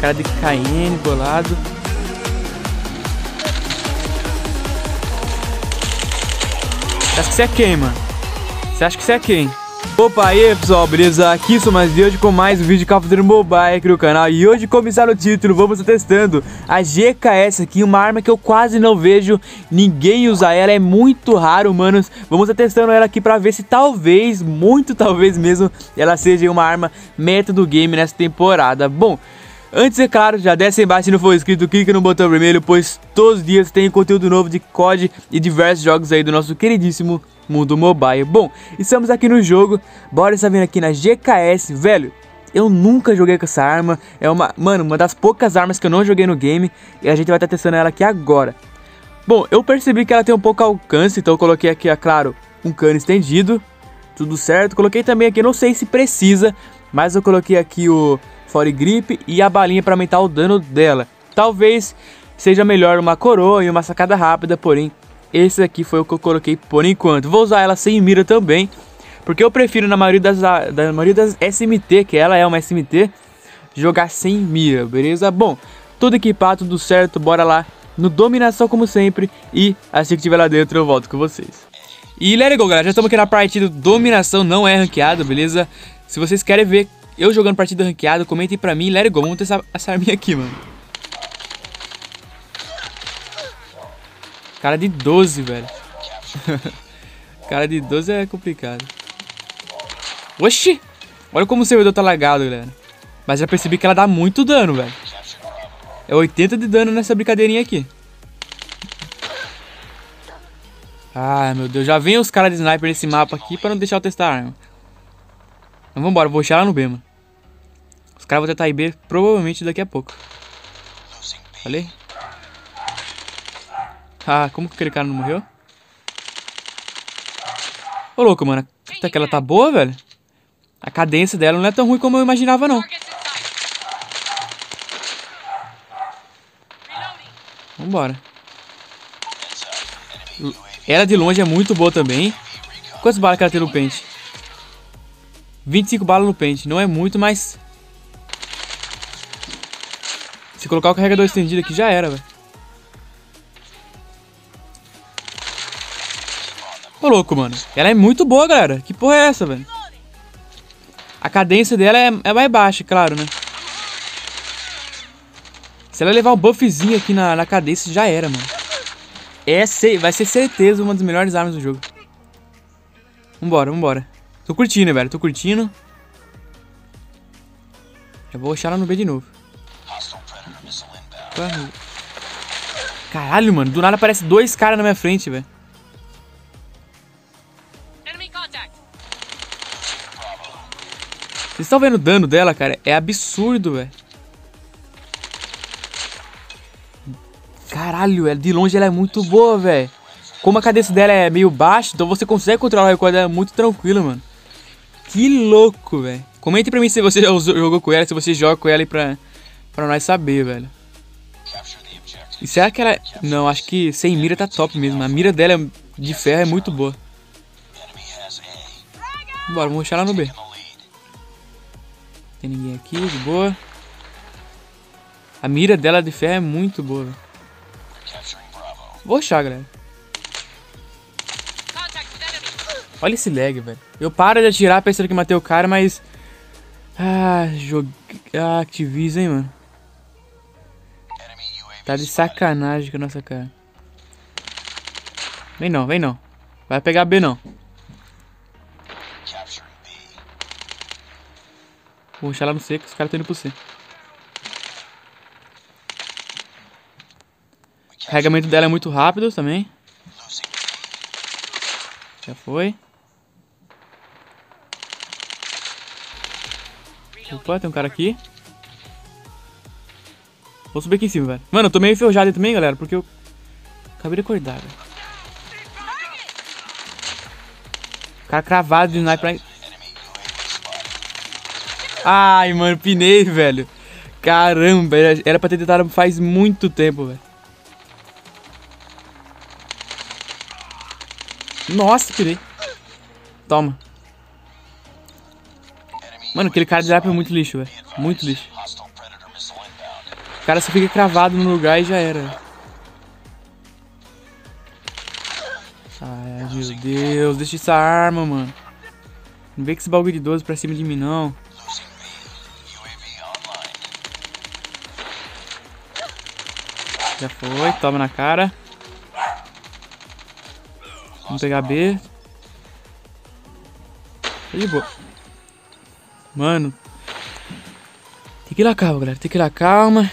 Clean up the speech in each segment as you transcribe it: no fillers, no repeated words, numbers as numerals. Cara de KN, bolado. Você acha que você é quem, mano? Você acha que você é quem? Opa, aí pessoal, beleza? Aqui sou mais de hoje com mais um vídeo de Call of Duty Mobile aqui no canal. E hoje, como está no título, vamos estar testando a GKS aqui, uma arma que eu quase não vejo ninguém usar ela, é muito raro, manos. Vamos estar testando ela aqui pra ver se talvez, muito talvez mesmo, ela seja uma arma meta do game nessa temporada. Bom, antes, é claro, já desce aí embaixo se não for inscrito, clica no botão vermelho, pois todos os dias tem conteúdo novo de COD e diversos jogos aí do nosso queridíssimo mundo mobile. Bom, estamos aqui no jogo, bora estar vindo aqui na GKS, velho. Eu nunca joguei com essa arma, é uma, mano, uma das poucas armas que eu não joguei no game e a gente vai estar testando ela aqui agora. Bom, eu percebi que ela tem um pouco alcance, então eu coloquei aqui, é claro, um cano estendido, tudo certo. Coloquei também aqui, não sei se precisa, mas eu coloquei aqui o Fire Grip e a balinha para aumentar o dano dela. Talvez seja melhor uma coroa e uma sacada rápida, porém esse aqui foi o que eu coloquei por enquanto. Vou usar ela sem mira também, porque eu prefiro na maioria das SMT, que ela é uma SMT, jogar sem mira, beleza? Bom, tudo equipado, tudo certo, bora lá no dominação como sempre e assim que tiver lá dentro eu volto com vocês. E let's go, galera, já estamos aqui na partida do dominação, não é ranqueado, beleza? Se vocês querem ver eu jogando partida ranqueada, comentem pra mim, let's go. Vamos ter essa arminha aqui, mano. Cara de 12, velho. Cara de 12 é complicado. Oxi! Olha como o servidor tá lagado, galera. Mas já percebi que ela dá muito dano, velho. É 80 de dano nessa brincadeirinha aqui. Ai, meu Deus. Já vem os caras de sniper nesse mapa aqui pra não deixar eu testar a arma. Mas vambora, vou deixar ela no B, mano. Os caras vão tentar ir B provavelmente daqui a pouco. Falei? Ah, como que aquele cara não morreu? Ô louco, mano. Até que ela tá boa, velho. A cadência dela não é tão ruim como eu imaginava, não. Vambora. Ela de longe é muito boa também. Quantas balas que ela tem no pente? 25 balas no pente, não é muito, mas se colocar o carregador estendido aqui já era, velho. Ô louco, mano. Ela é muito boa, galera. Que porra é essa, velho? A cadência dela é mais baixa, claro, né? Se ela levar um buffzinho aqui na cadência, já era, mano. Vai ser certeza uma das melhores armas do jogo. Vambora, vambora. Tô curtindo, velho. Tô curtindo. Já vou achar ela no B de novo. Caralho, mano. Do nada aparece dois caras na minha frente, velho. Vocês estão vendo o dano dela, cara? É absurdo, velho. Caralho, de longe ela é muito boa, velho. Como a cadência dela é meio baixa, então você consegue controlar o recoil dela muito tranquilo, mano. Que louco, velho. Comente pra mim se você já jogou com ela, se você joga com ela aí pra nós saber, velho. E será que ela... Não, acho que sem mira tá top mesmo. A mira dela de ferro é muito boa. Bora, vamos deixar ela no B. Tem ninguém aqui, de boa. A mira dela de ferro é muito boa, velho. Vou achar, galera. Olha esse lag, velho. Eu paro de atirar pensando que matei o cara, mas... Ah, joguei... Ah, Activision, hein, mano. Tá de sacanagem com a nossa cara. Vem não, vem não. Vai pegar B, não. Vou deixar lá no C, que os caras estão indo pro C. O carregamento dela é muito rápido também. Já foi. Opa, tem um cara aqui. Vou subir aqui em cima, velho. Mano, eu tô meio enferrujado aí também, galera, porque eu acabei de acordar, velho. O cara cravado de sniper. Ai, mano, pinei, velho. Caramba, era pra ter tentado faz muito tempo, velho. Nossa, pirei. Toma. Mano, aquele cara de rap é muito lixo, velho. Muito lixo. O cara só fica cravado no lugar e já era. Ai, meu Deus, deixa essa arma, mano. Não vem com esse bagulho de 12 pra cima de mim, não. Já foi, toma na cara. Vamos pegar B. Tá de boa. Mano. Tem que ir lá calma, galera. Tem que ir lá calma.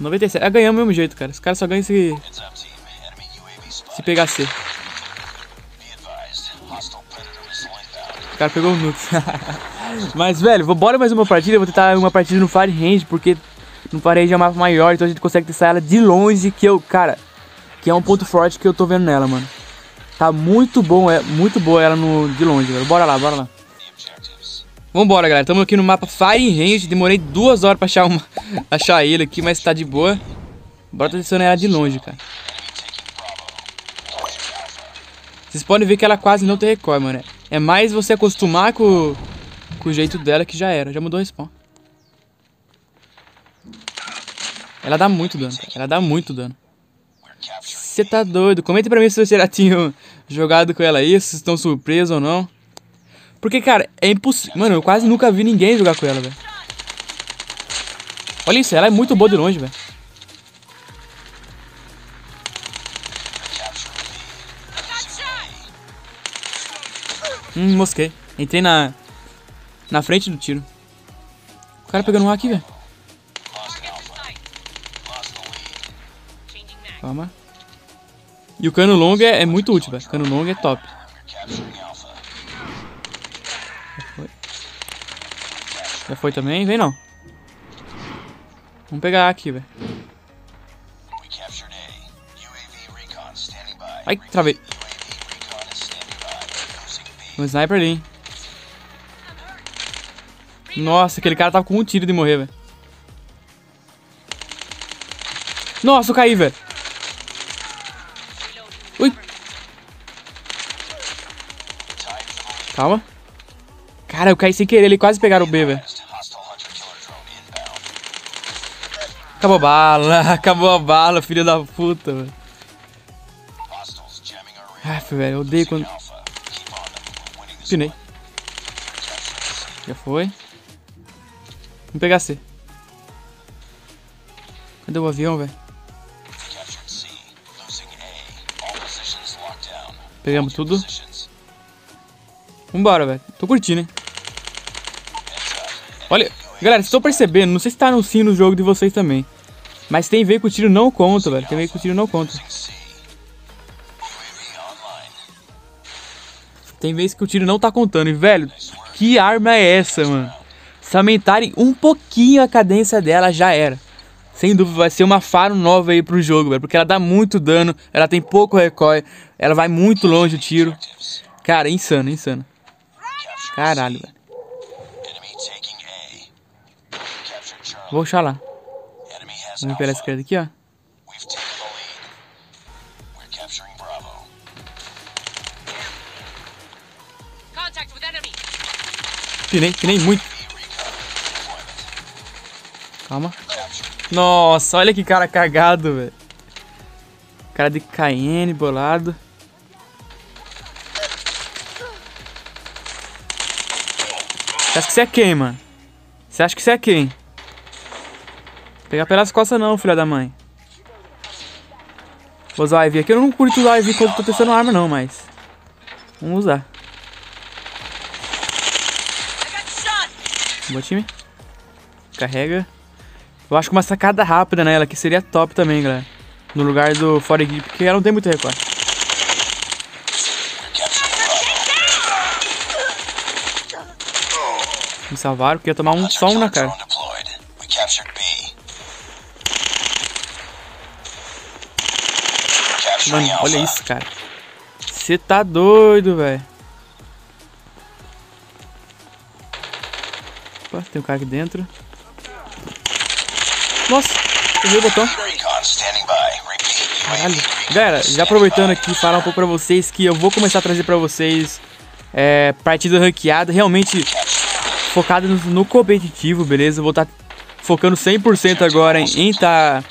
R$97. É, ganhamos do mesmo jeito, cara. Os caras só ganham se pegar C. O cara pegou o nuke. Mas, velho, bora mais uma partida. Eu vou tentar uma partida no Fire Range, porque no Fire Range é um mapa maior, então a gente consegue testar ela de longe, que eu, cara, que é um ponto forte que eu tô vendo nela, mano. Tá muito bom, é muito boa ela no, de longe, velho. Bora lá, bora lá. Vambora, galera. Estamos aqui no mapa Fire Range. Demorei 2 horas pra achar, achar ele aqui, mas tá de boa. Bora testando ela de longe, cara. Vocês podem ver que ela quase não tem recoil, mano. É mais você acostumar com o jeito dela que já era. Já mudou o spawn. Ela dá muito dano, cara. Ela dá muito dano. Você tá doido? Comenta pra mim se vocês já tinham jogado com ela aí, se estão surpresos ou não. Porque, cara, é impossível. Mano, eu quase nunca vi ninguém jogar com ela, velho. Olha isso, ela é muito boa de longe, velho. Mosquei. Entrei na frente do tiro. O cara pegando um aqui, velho. Calma. E o cano longo é muito útil, velho. Cano longo é top. Já foi também? Vem não. Vamos pegar aqui, velho. Ai, travei. Um sniper ali, hein. Nossa, aquele cara tava com um tiro de morrer, velho. Nossa, eu caí, velho. Ui. Calma. Cara, eu caí sem querer, ele quase pegaram o B, velho. Acabou a bala, filho da puta, velho. Ai, velho, eu odeio quando... Pinei. Já foi. Vamos pegar C. Cadê o avião, velho? Pegamos tudo. Vambora, velho. Tô curtindo, hein? Olha, galera, estou percebendo. Não sei se tá no sino o jogo de vocês também. Mas tem ver que o tiro não conta, velho. Tem ver que o tiro não conta. Tem vezes que o tiro não tá contando. E, velho, que arma é essa, mano? Se aumentarem um pouquinho a cadência dela, já era. Sem dúvida, vai ser uma faro nova aí pro jogo, velho. Porque ela dá muito dano, ela tem pouco recoil, ela vai muito longe o tiro. Cara, é insano, é insano. Caralho, velho. Vou puxar lá. Vamos pela esquerda aqui, ó. Que nem muito. Calma. Nossa, olha que cara cagado, velho. Cara de KN, bolado. Você acha que você é quem, mano? Você acha que você é quem? Vou pegar pelas costas não, filha da mãe. Vou usar o IV aqui. Eu não curto usar o IV quando tô testando arma não, mas... Vamos usar. Boa, time. Carrega. Eu acho que uma sacada rápida nela que seria top também, galera. No lugar do Fire Grip, porque ela não tem muito recoil. Me salvaram, porque ia tomar um som na cara. Mano, olha isso, cara. Você tá doido, velho. Tem um cara aqui dentro. Nossa, errei o botão. Caralho. Galera, já aproveitando aqui, falar um pouco pra vocês que eu vou começar a trazer pra vocês partida ranqueada, realmente focada no competitivo, beleza? Vou estar focando 100% agora em estar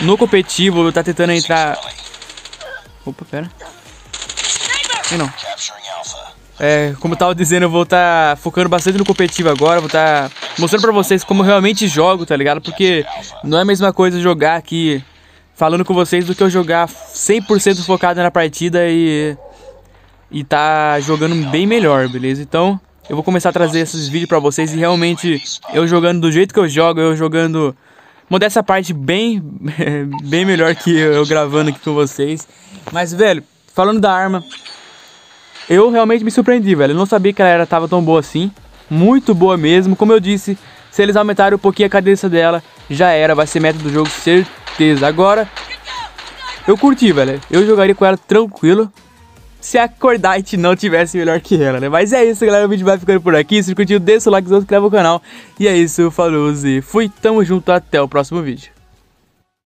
no competitivo, vou estar tentando entrar... Opa, pera. Não. Como eu tava dizendo, eu vou estar focando bastante no competitivo agora, vou estar mostrando pra vocês como eu realmente jogo, tá ligado? Porque não é a mesma coisa jogar aqui falando com vocês do que eu jogar 100% focado na partida e tá jogando bem melhor, beleza? Então, eu vou começar a trazer esses vídeos pra vocês e realmente eu jogando do jeito que eu jogo, mudar essa parte bem melhor que eu gravando aqui com vocês. Mas, velho, falando da arma, eu realmente me surpreendi, velho. Eu não sabia que ela tava tão boa assim. Muito boa mesmo. Como eu disse, se eles aumentarem um pouquinho a cabeça dela, já era. Vai ser meta do jogo, certeza. Agora, eu curti, velho. Eu jogaria com ela tranquilo. Se a Cordite não tivesse melhor que ela, né? Mas é isso, galera. O vídeo vai ficando por aqui. Se curtiu, deixa o like, se inscreve no canal. E é isso, falou e fui. Tamo junto, até o próximo vídeo.